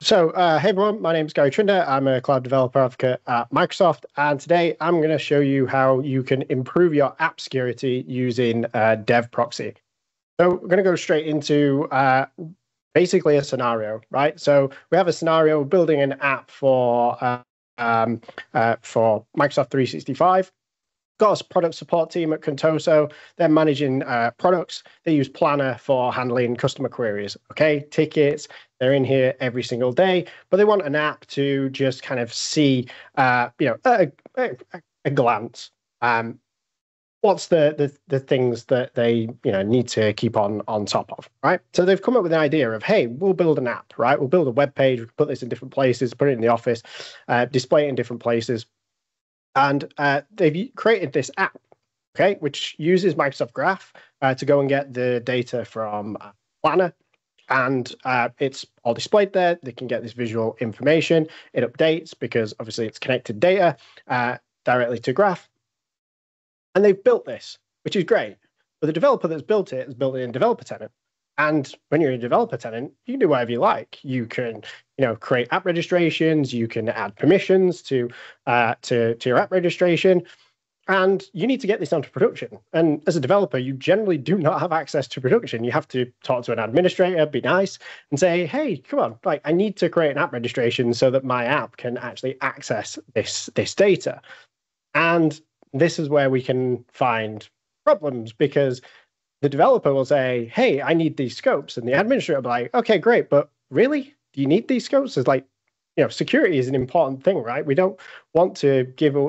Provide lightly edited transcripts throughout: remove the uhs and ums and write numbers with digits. So, hey everyone, my name is Gary Trinder. I'm a cloud developer advocate at Microsoft, and today I'm going to show you how you can improve your app security using Dev Proxy. So we're going to go straight into basically a scenario, right? So we have a scenario building an app for Microsoft 365. Got a product support team at Contoso. They're managing products. They use Planner for handling customer queries, okay? Tickets, they're in here every single day, but they want an app to just kind of see, you know, a glance. What's the things that they need to keep on top of, right? So they've come up with an idea of, hey, we'll build an app, right? We'll build a web page, we'll put this in different places, put it in the office, display it in different places. And they've created this app, okay, which uses Microsoft Graph to go and get the data from Planner. And it's all displayed there. They can get this visual information. It updates because obviously it's connected data directly to Graph. And they've built this, which is great. But the developer that's built it has built it in developer tenant. And when you're a developer tenant, you can do whatever you like. You can, you know, create app registrations. You can add permissions to your app registration. And you need to get this onto production. And as a developer, you generally do not have access to production. You have to talk to an administrator, be nice, and say, hey, come on, like, I need to create an app registration so that my app can actually access this data. And this is where we can find problems, because the developer will say, hey, I need these scopes. And the administrator will be like, okay, great, but really? Do you need these scopes? It's like, you know, security is an important thing, right? We don't want to give, we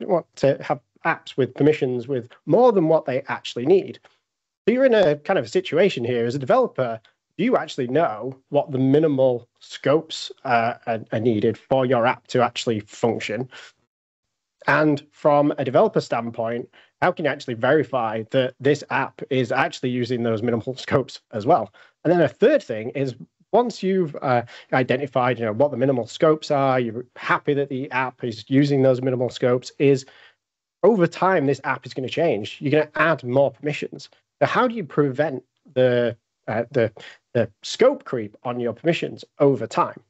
want to have apps with permissions with more than what they actually need. So you're in a kind of a situation here as a developer. Do you actually know what the minimal scopes are needed for your app to actually function? And from a developer standpoint, how can you actually verify that this app is actually using those minimal scopes as well? And then a third thing is, once you've identified, you know, what the minimal scopes are, you're happy that the app is using those minimal scopes, is over time this app is going to change. You're going to add more permissions. So how do you prevent the scope creep on your permissions over time?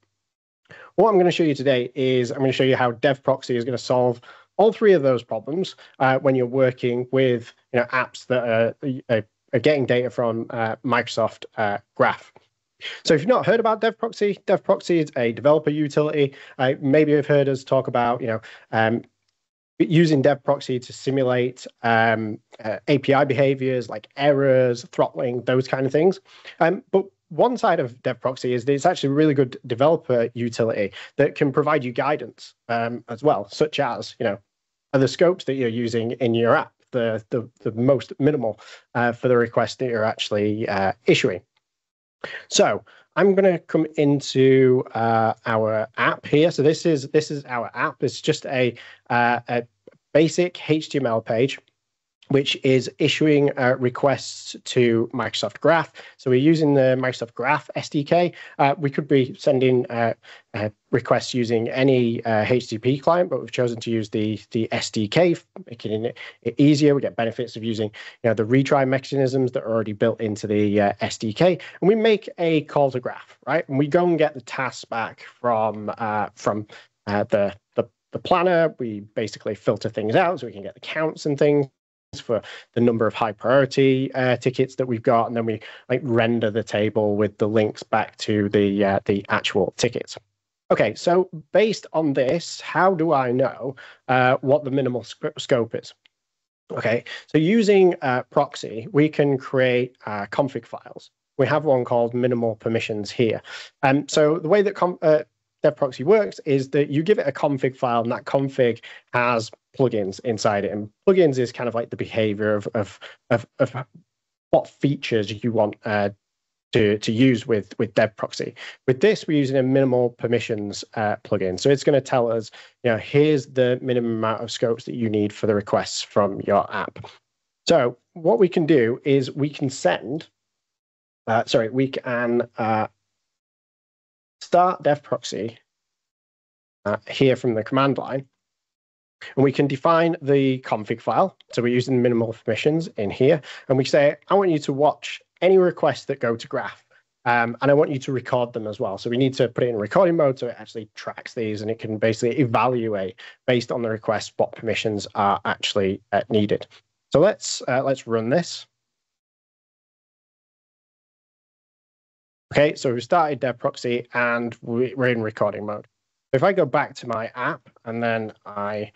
What I'm going to show you today is I'm going to show you how Dev Proxy is going to solve all three of those problems when you're working with, you know, apps that are getting data from Microsoft Graph. So if you've not heard about Dev Proxy, Dev Proxy is a developer utility. Maybe you've heard us talk about, you know, using Dev Proxy to simulate API behaviors like errors, throttling, those kind of things. But one side of Dev Proxy is that it's actually a really good developer utility that can provide you guidance as well, such as, you know, are the scopes that you're using in your app the most minimal for the request that you're actually issuing. So I'm going to come into our app here. So this is our app. It's just a basic HTML page, which is issuing requests to Microsoft Graph. So we're using the Microsoft Graph SDK. We could be sending requests using any HTTP client, but we've chosen to use the SDK, making it easier. We get benefits of using, you know, the retry mechanisms that are already built into the SDK. And we make a call to Graph, right? And we go and get the task back from the planner. We basically filter things out so we can get the counts and things for the number of high priority tickets that we've got, and then we like render the table with the links back to the actual tickets. Okay, so based on this, how do I know what the minimal scope is? Okay, so using proxy, we can create config files. We have one called minimal permissions here, and so the way that Dev Proxy works is that you give it a config file, and that config has plugins inside it. And plugins is kind of like the behavior of what features you want to use with Dev Proxy. With this, we're using a minimal permissions plugin. So it's going to tell us, you know, here's the minimum amount of scopes that you need for the requests from your app. So what we can do is we can start Dev Proxy here from the command line, and we can define the config file. So we're using minimal permissions in here, and we say, I want you to watch any requests that go to Graph. And I want you to record them as well. So we need to put it in recording mode so it actually tracks these and it can basically evaluate based on the request what permissions are actually needed. So let's run this. Okay, so we've started Dev Proxy and we're in recording mode. If I go back to my app and then I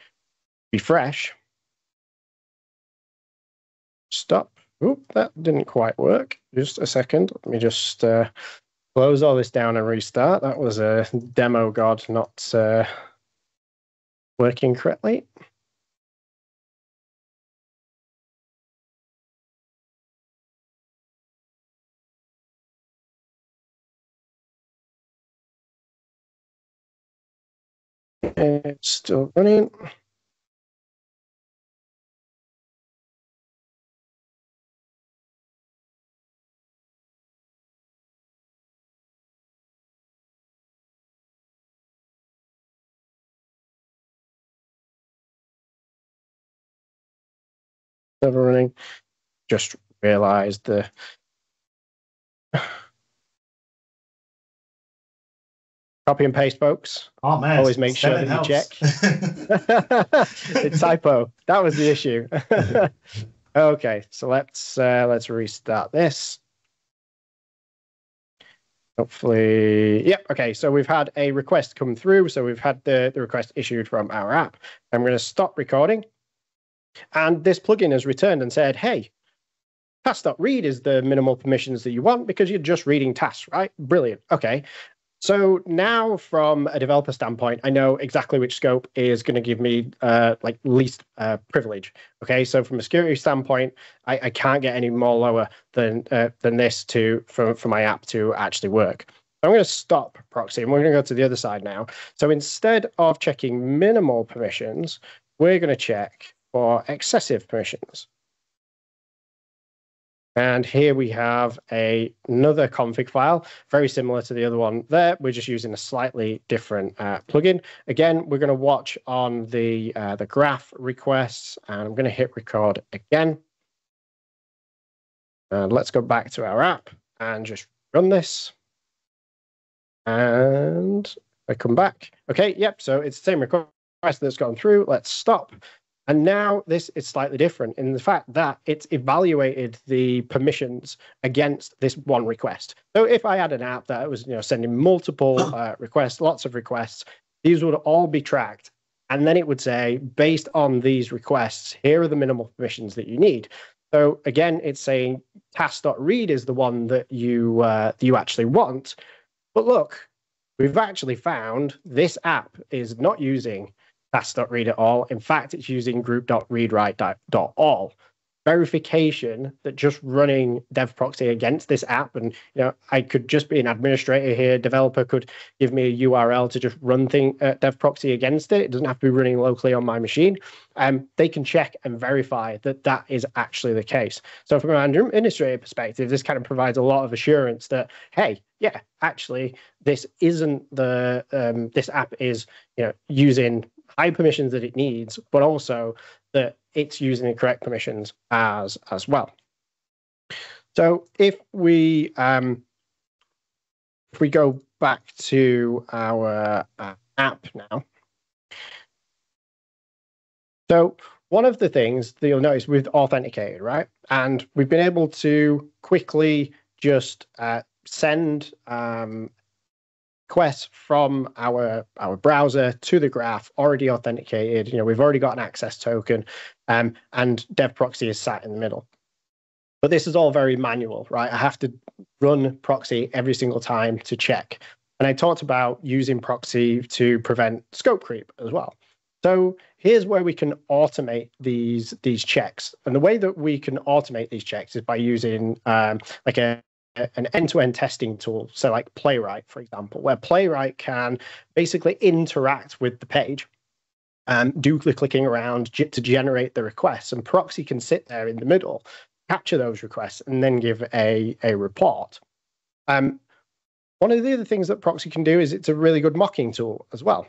refresh, stop. Oop, that didn't quite work. Just a second. Let me just close all this down and restart. That was a demo god not working correctly. It's still running. Server running. Just realized the copy and paste, folks. Oh, man. Always make sure that you check. It's typo. That was the issue. Okay, so let's restart this. Hopefully, yep. Okay, so we've had a request come through. So we've had the request issued from our app. I'm going to stop recording. And this plugin has returned and said, hey, task.read is the minimal permissions that you want because you're just reading tasks, right? Brilliant. Okay. So now from a developer standpoint, I know exactly which scope is going to give me like least privilege. Okay. So from a security standpoint, I can't get any more lower than this for my app to actually work. I'm going to stop proxy and we're going to go to the other side now. So instead of checking minimal permissions, we're going to check for excessive permissions. And here we have another config file, very similar to the other one there. We're just using a slightly different plugin. Again, we're going to watch on the graph requests, and I'm going to hit record again. And let's go back to our app and just run this. And I come back. Okay, yep, so it's the same request that's gone through. Let's stop. And now this is slightly different in the fact that it's evaluated the permissions against this one request. So if I had an app that was sending multiple requests, lots of requests, these would all be tracked. And then it would say, based on these requests, here are the minimal permissions that you need. So again, it's saying task.read is the one that you actually want. But look, we've actually found this app is not using task.read at all. In fact, it's using group.readwrite.all. Verification that just running Dev Proxy against this app, and I could just be an administrator here. Developer could give me a URL to just run Dev Proxy against it. It doesn't have to be running locally on my machine. They can check and verify that that is actually the case. So from an administrator perspective, this kind of provides a lot of assurance that, hey, yeah, actually, this isn't the this app is using high permissions that it needs, but also that it's using the correct permissions as well. So if we go back to our app now, so one of the things that you'll notice we've authenticated, right? And we've been able to quickly just send requests from our browser to the graph, already authenticated. We've already got an access token, and Dev Proxy is sat in the middle. But this is all very manual, right? I have to run proxy every single time to check. And I talked about using proxy to prevent scope creep as well. So here's where we can automate these checks. And the way that we can automate these checks is by using like an end-to-end testing tool, so like Playwright, for example, where Playwright can basically interact with the page and do the clicking around to generate the requests, and proxy can sit there in the middle, capture those requests, and then give a report. One of the other things that proxy can do is it's a really good mocking tool as well.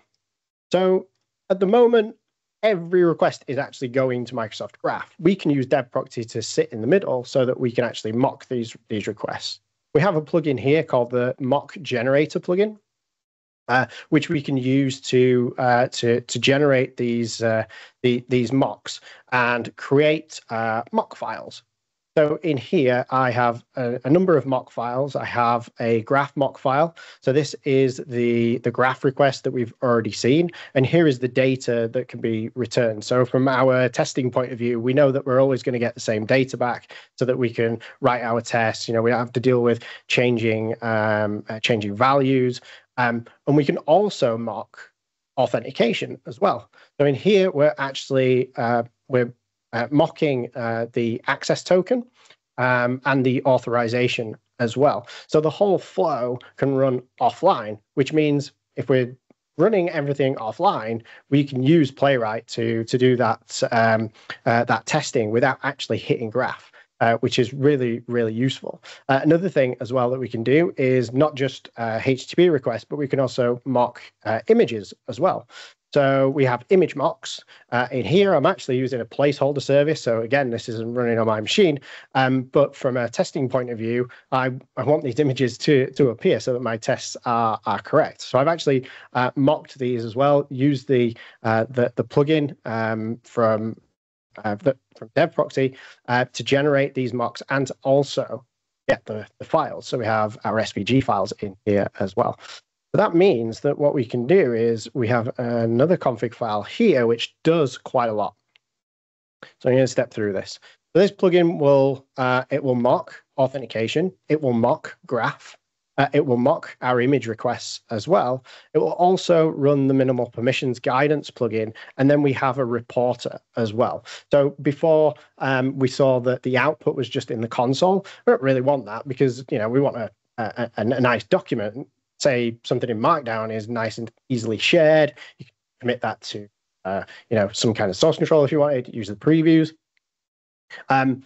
So at the moment, every request is actually going to Microsoft Graph. We can use Dev Proxy to sit in the middle so that we can actually mock these requests. We have a plugin here called the Mock Generator plugin, which we can use to generate these mocks and create mock files. So in here, I have a number of mock files. I have a graph mock file. So this is the graph request that we've already seen. And here is the data that can be returned. So from our testing point of view, we know that we're always going to get the same data back so that we can write our tests. You know, we don't have to deal with changing, changing values. And we can also mock authentication as well. So in here, we're actually, mocking the access token and the authorization as well. So the whole flow can run offline, which means if we're running everything offline, we can use Playwright to do that, that testing without actually hitting Graph, which is really, really useful. Another thing as well that we can do is not just HTTP requests, but we can also mock images as well. So we have image mocks. In here, I'm actually using a placeholder service. So again, this isn't running on my machine. But from a testing point of view, I want these images to appear so that my tests are correct. So I've actually mocked these as well, used the plugin from Dev Proxy to generate these mocks and to also get the files. So we have our SVG files in here as well. But that means that what we can do is we have another config file here, which does quite a lot. So I'm going to step through this. So this plugin will it will mock authentication. It will mock Graph. It will mock our image requests as well. It will also run the minimal permissions guidance plugin. And then we have a reporter as well. So before we saw that the output was just in the console. We don't really want that because, you know, we want a nice document. Say something in Markdown is nice and easily shared. You can commit that to, you know, some kind of source control if you wanted. Use the previews, and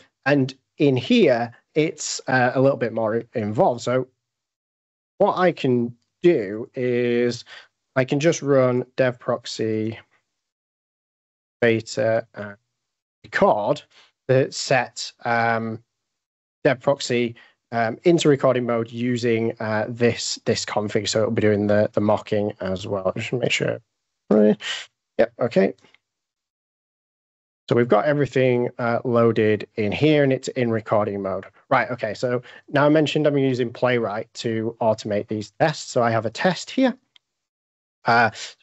in here it's a little bit more involved. So what I can do is I can just run Dev Proxy beta record to set Dev Proxy into recording mode using this config, so it'll be doing the mocking as well. Just make sure. Right. Yep. Okay. So we've got everything loaded in here, and it's in recording mode. Right. Okay. So now I mentioned I'm using Playwright to automate these tests. So I have a test here.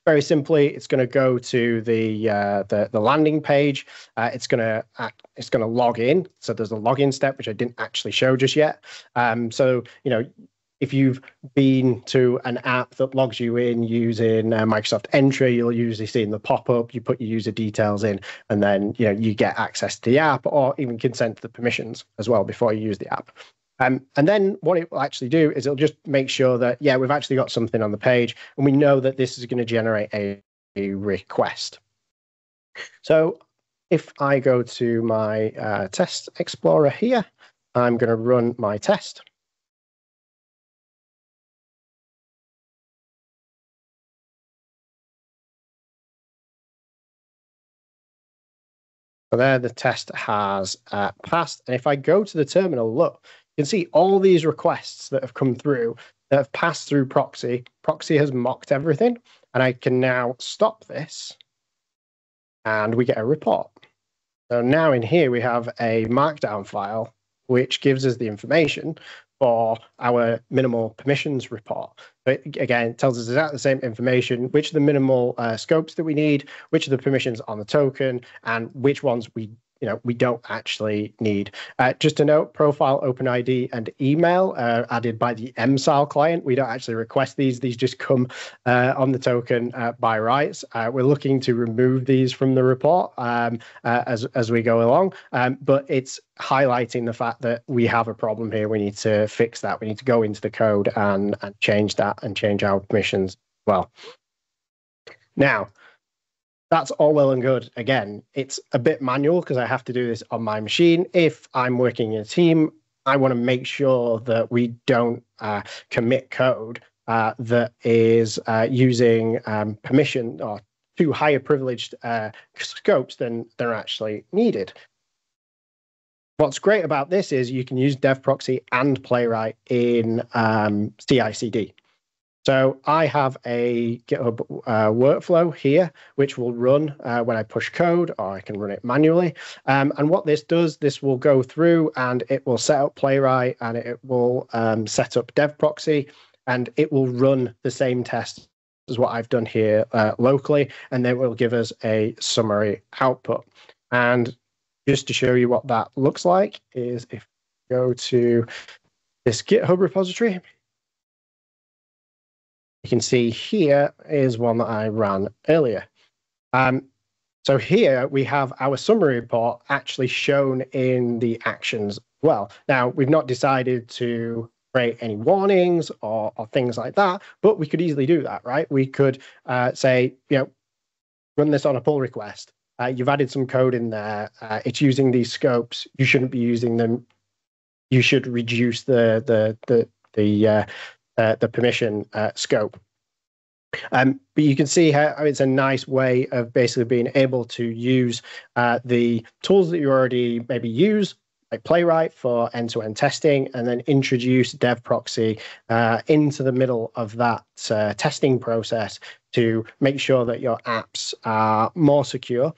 Very simply, it's going to go to the landing page. It's going to log in. So there's a login step, which I didn't actually show just yet. So, you know, if you've been to an app that logs you in using Microsoft Entry, you'll usually see in the pop-up, you put your user details in, and then, you know, you get access to the app or even consent to the permissions as well before you use the app. And then what it will actually do is it'll just make sure that, yeah, we've actually got something on the page and we know that this is going to generate a request. So if I go to my test explorer here, I'm going to run my test. So there the test has passed. And if I go to the terminal, look, you can see all these requests that have come through that have passed through Proxy. Proxy has mocked everything, and I can now stop this and we get a report. So now in here we have a Markdown file which gives us the information for our minimal permissions report. So it, again, it tells us exactly the same information, which are the minimal scopes that we need, which are the permissions on the token, and which ones we don't actually need. Just to note, profile, OpenID, and email added by the MSAL client. We don't actually request these. These just come on the token by rights. We're looking to remove these from the report as we go along, but it's highlighting the fact that we have a problem here. We need to fix that. We need to go into the code and change that and change our permissions as well. Now, that's all well and good. Again, it's a bit manual because I have to do this on my machine. If I'm working in a team, I want to make sure that we don't commit code that is using permission or to higher privileged scopes than they're actually needed. What's great about this is you can use Dev Proxy and Playwright in CI/CD. So I have a GitHub workflow here, which will run when I push code, or I can run it manually. And what this does, this will go through and it will set up Playwright, and it will set up Dev Proxy, and it will run the same test as what I've done here locally, and then it will give us a summary output. And just to show you what that looks like is if you go to this GitHub repository, you can see here is one that I ran earlier. So here we have our summary report actually shown in the actions as well. Now, we've not decided to create any warnings or things like that, but we could easily do that, right? We could say, you know, run this on a pull request. You've added some code in there. It's using these scopes. You shouldn't be using them. You should reduce the permission scope. But you can see how it's a nice way of basically being able to use the tools that you already maybe use, like Playwright for end-to-end testing, and then introduce Dev Proxy into the middle of that testing process to make sure that your apps are more secure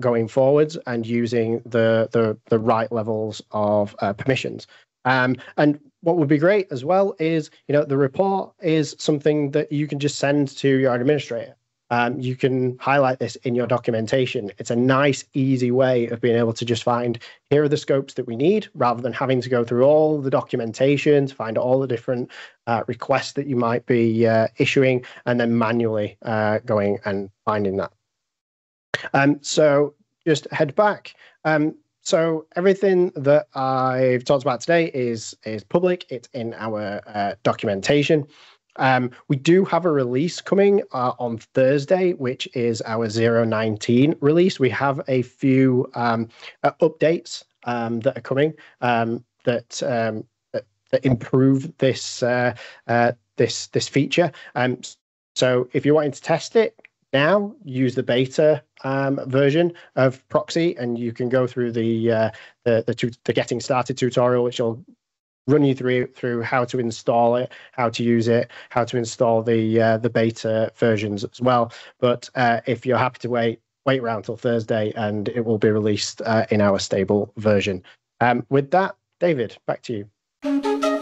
going forwards and using the right levels of permissions. And what would be great as well is, you know, the report is something that you can just send to your administrator. You can highlight this in your documentation. It's a nice, easy way of being able to just find, here are the scopes that we need, rather than having to go through all the documentation to find all the different requests that you might be issuing, and then manually going and finding that. So just head back. So everything that I've talked about today is public. It's in our documentation. We do have a release coming on Thursday, which is our 0.19 release. We have a few updates that are coming that improve this this feature. So if you're wanting to test it now, use the beta version of Proxy, and you can go through the getting started tutorial, which will run you through how to install it, how to use it, how to install the beta versions as well. But if you're happy to wait around till Thursday, and it will be released in our stable version. With that, David, back to you.